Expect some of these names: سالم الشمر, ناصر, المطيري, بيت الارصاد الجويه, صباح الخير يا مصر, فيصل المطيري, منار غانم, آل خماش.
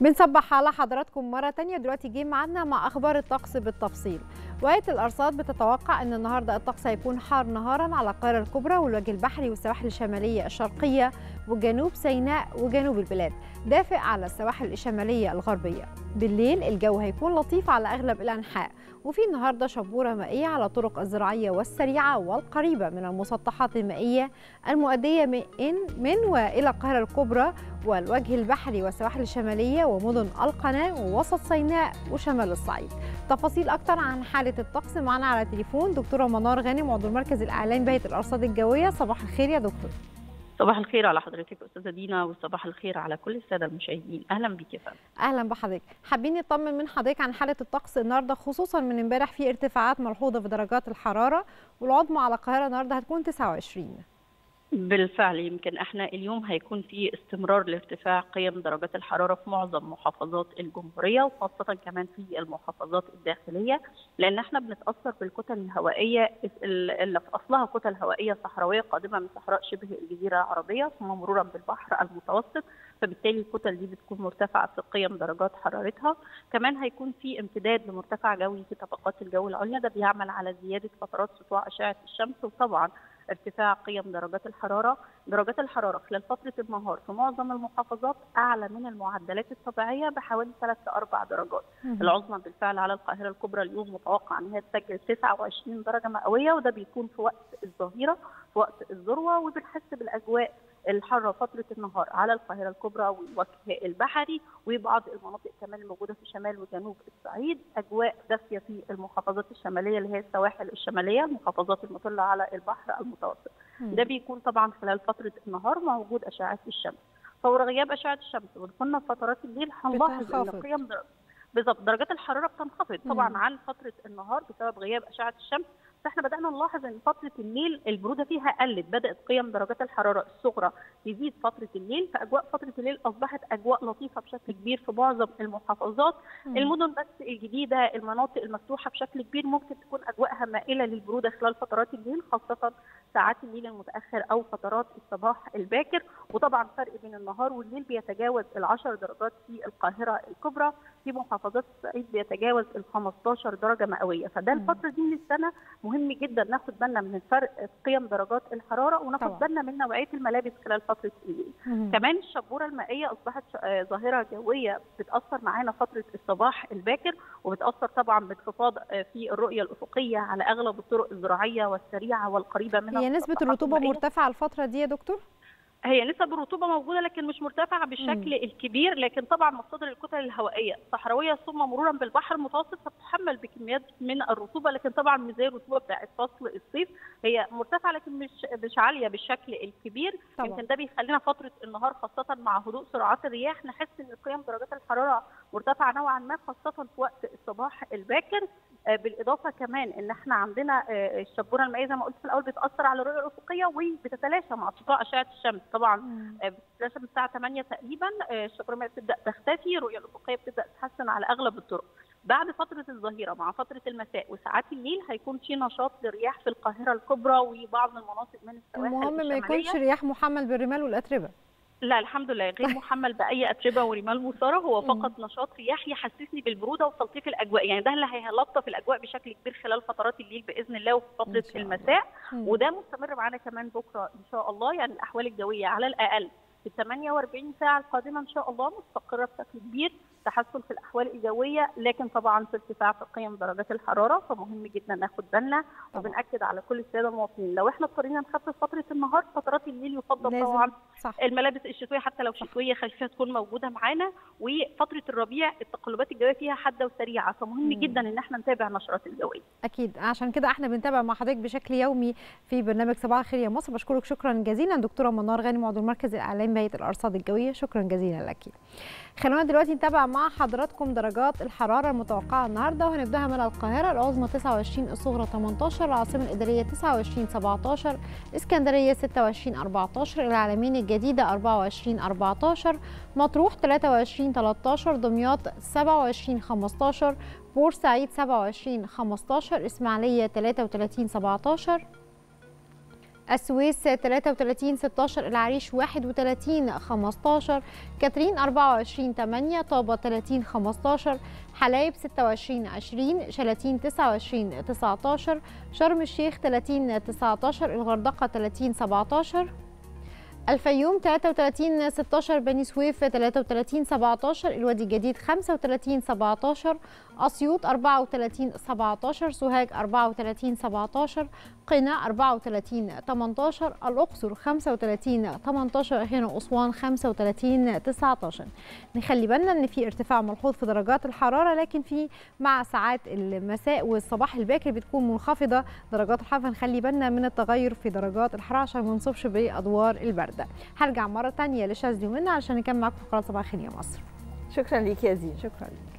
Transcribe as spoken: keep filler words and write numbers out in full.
بنصبح على حضراتكم مرة تانية. دلوقتي جه معانا مع أخبار الطقس بالتفصيل. وقاية الأرصاد بتتوقع أن النهاردة الطقس هيكون حار نهارا على القاهرة الكبرى والوجه البحري والسواحل الشمالية الشرقية وجنوب سيناء وجنوب البلاد، دافئ على السواحل الشمالية الغربية. بالليل الجو هيكون لطيف على أغلب الأنحاء، وفي النهاردة شبورة مائية على الطرق الزراعية والسريعة والقريبة من المسطحات المائية المؤدية من وإلى القاهرة الكبرى والوجه البحري والسواحل الشمالية ومدن القناة ووسط سيناء وشمال الصعيد. تفاصيل أكتر عن حالة الطقس معنا على التليفون دكتورة منار غانم، عضو مركز الإعلام بيت الأرصاد الجوية. صباح الخير يا دكتور. صباح الخير على حضرتك أستاذة دينا، وصباح الخير على كل السادة المشاهدين. أهلا بك يا فندم. أهلا بحضرتك. حابين نطمن من حضرتك عن حالة الطقس النهارده، خصوصا من امبارح في ارتفاعات ملحوظة في درجات الحرارة، والعظمى على القاهرة النهارده هتكون تسعة وعشرين. بالفعل يمكن احنا اليوم هيكون في استمرار لارتفاع قيم درجات الحرارة في معظم محافظات الجمهورية، وخاصة كمان في المحافظات الداخلية، لأن احنا بنتأثر بالكتل الهوائية اللي في أصلها كتل هوائية صحراوية قادمة من صحراء شبه الجزيرة العربية ثم مرورا بالبحر المتوسط، فبالتالي الكتل دي بتكون مرتفعة في قيم درجات حرارتها. كمان هيكون في امتداد لمرتفع جوي في طبقات الجو العليا، ده بيعمل على زيادة فترات سطوع أشعة الشمس، وطبعا ارتفاع قيم درجات الحرارة. درجات الحرارة خلال فترة النهار في معظم المحافظات أعلى من المعدلات الطبيعية بحوالي ثلاث لأربع درجات. العظمى بالفعل على القاهرة الكبرى اليوم متوقع أنها تسجل تسعة وعشرين درجة مئوية، وده بيكون في وقت الظهيرة في وقت الذروة، وبنحس بالأجواء الحارة فترة النهار على القاهرة الكبرى والوجه البحري وبعض المناطق كمان الموجودة في شمال وجنوب الصعيد. أجواء دافية في المحافظات الشمالية اللي هي السواحل الشمالية، المحافظات المطلة على البحر المتوسط. ده بيكون طبعا خلال فترة النهار مع وجود أشعة الشمس. فور غياب أشعة الشمس ودخولنا في فترات الليل هنلاحظ أن قيم بالظبط درجات الحرارة بتنخفض طبعا عن فترة النهار بسبب غياب أشعة الشمس. فاحنا بدأنا نلاحظ ان فترة الليل البرودة فيها قلت، بدأت قيم درجات الحرارة الصغرى تزيد فترة الليل، فأجواء فترة الليل أصبحت أجواء لطيفة بشكل كبير في معظم المحافظات. مم. المدن بس الجديدة، المناطق المفتوحة بشكل كبير ممكن تكون أجواءها مائلة للبرودة خلال فترات الليل، خاصة ساعات الليل المتأخر أو فترات الصباح الباكر. وطبعا فرق بين النهار والليل بيتجاوز العشر درجات في القاهرة الكبرى، في محافظات الصعيد بيتجاوز الخمستاشر درجة مئوية. فده الفترة دي من السنة مهم جدا ناخد بالنا من فرق قيم درجات الحراره، وناخد بالنا من نوعيه الملابس خلال فتره الليل. كمان الشبوره المائيه اصبحت ظاهره جويه بتاثر معانا فتره الصباح الباكر، وبتاثر طبعا بانخفاض في الرؤيه الافقيه على اغلب الطرق الزراعيه والسريعه والقريبه منها. هي نسبه الرطوبه مرتفعه الفتره دي يا دكتور؟ هي نسب الرطوبه موجوده لكن مش مرتفعه بالشكل الكبير، لكن طبعا مصادر الكتل الهوائيه صحراويه ثم مرورا بالبحر المتوسط فتتحمل بكميات من الرطوبه، لكن طبعا مش زي الرطوبه بتاعت فصل الصيف، هي مرتفعه لكن مش مش عاليه بالشكل الكبير. يمكن ده بيخلينا فتره النهار خاصه مع هدوء سرعات الرياح نحس ان قيم درجات الحراره مرتفعه نوعا ما، خاصه في وقت الصباح الباكر. بالاضافه كمان ان احنا عندنا الشبوره المائيه زي ما قلت في الاول بتاثر على الرؤيه الافقيه وبتتلاشى مع ارتفاع اشعه الشمس. طبعا بتتلاشى من الساعه ثمانية تقريبا، الشبوره المائيه بتبدا تختفي، الرؤيه الافقيه بتبدا تتحسن على اغلب الطرق. بعد فتره الظهيره مع فتره المساء وساعات الليل هيكون في نشاط للرياح في القاهره الكبرى وبعض المناطق من السواحل. المهم ما يكونش رياح محمل بالرمال والاتربه. لا الحمد لله، غير محمل باي اتربه ورمال مثاره، هو فقط نشاط رياح يحسسني بالبروده وتلطيف الاجواء، يعني ده اللي هيلطف الاجواء بشكل كبير خلال فترات الليل باذن الله وفي فتره المساء. وده مستمر معانا كمان بكره ان شاء الله، يعني الاحوال الجويه على الاقل في ثمانية وأربعين ساعه القادمه ان شاء الله مستقره بشكل كبير، تحسن في الاحوال الجويه لكن طبعا في ارتفاع في قيم درجات الحراره، فمهم جدا ناخد بالنا. وبنأكد على كل الساده المواطنين لو احنا اضطرينا نخفف فتره النهار، فترات الليل يفضل طبعا الملابس الشتويه حتى لو شتويه خفيفه تكون موجوده معانا، وفتره الربيع التقلبات الجويه فيها حاده وسريعه، فمهم مم. جدا ان احنا نتابع نشرات الجويه. اكيد، عشان كده احنا بنتابع مع حضرتك بشكل يومي في برنامج صباح الخير يا مصر. بشكرك شكرا جزيلا دكتوره منار غانم، عضو مركز الاعلام بيت الارصاد الجويه. شكرا جزيلا لك. خلونا دلوقتي نتابع مع حضراتكم درجات الحراره المتوقعه النهارده، وهنبداها من القاهره. العظمى تسعة وعشرين، الصغرى ثمانية عشر، العاصمه الاداريه تسعة وعشرين سبعة عشر، اسكندريه ستة وعشرين أربعة عشر، العلمين الجديده أربعة وعشرين أربعة عشر، مطروح ثلاثة وعشرين ثلاثة عشر، دمياط سبعة وعشرين خمسة عشر، بورسعيد سبعة وعشرين خمسة عشر، اسماعيليه ثلاثة وثلاثين سبعة عشر، السويس ثلاثة وثلاثين ستاشر، العريش واحد وثلاثين خمستاشر، كاترين أربعة وعشرين تمانية، طابة ثلاثين خمستاشر، حلايب ستة وعشرين عشرين، شلاتين تسعة وعشرين تسعتاشر، شرم الشيخ ثلاثين تسعتاشر، الغردقة ثلاثين سبعتاشر، الفيوم ثلاثة وثلاثين ستاشر، بني سويف ثلاثة وثلاثين سبعتاشر، الوادي الجديد خمسة وثلاثين سبعتاشر، اسيوط أربعة وثلاثين سبعتاشر، سوهاج أربعة وثلاثين سبعتاشر، قنا أربعة وثلاثين تمنتاشر، الاقصر خمسة وثلاثين تمنتاشر، هنا اسوان خمسة وثلاثين تسعتاشر. نخلي بالنا ان في ارتفاع ملحوظ في درجات الحراره، لكن في مع ساعات المساء والصباح الباكر بتكون منخفضه درجات الحراره، فنخلي بالنا من التغير في درجات الحراره عشان ما نصبش بادوار البرد. هرجع مره ثانيه لشاذلي ومنى علشان نكمل معاكم فقرات صباح الخير يا مصر. شكرا ليك يا زين. شكرا ليك.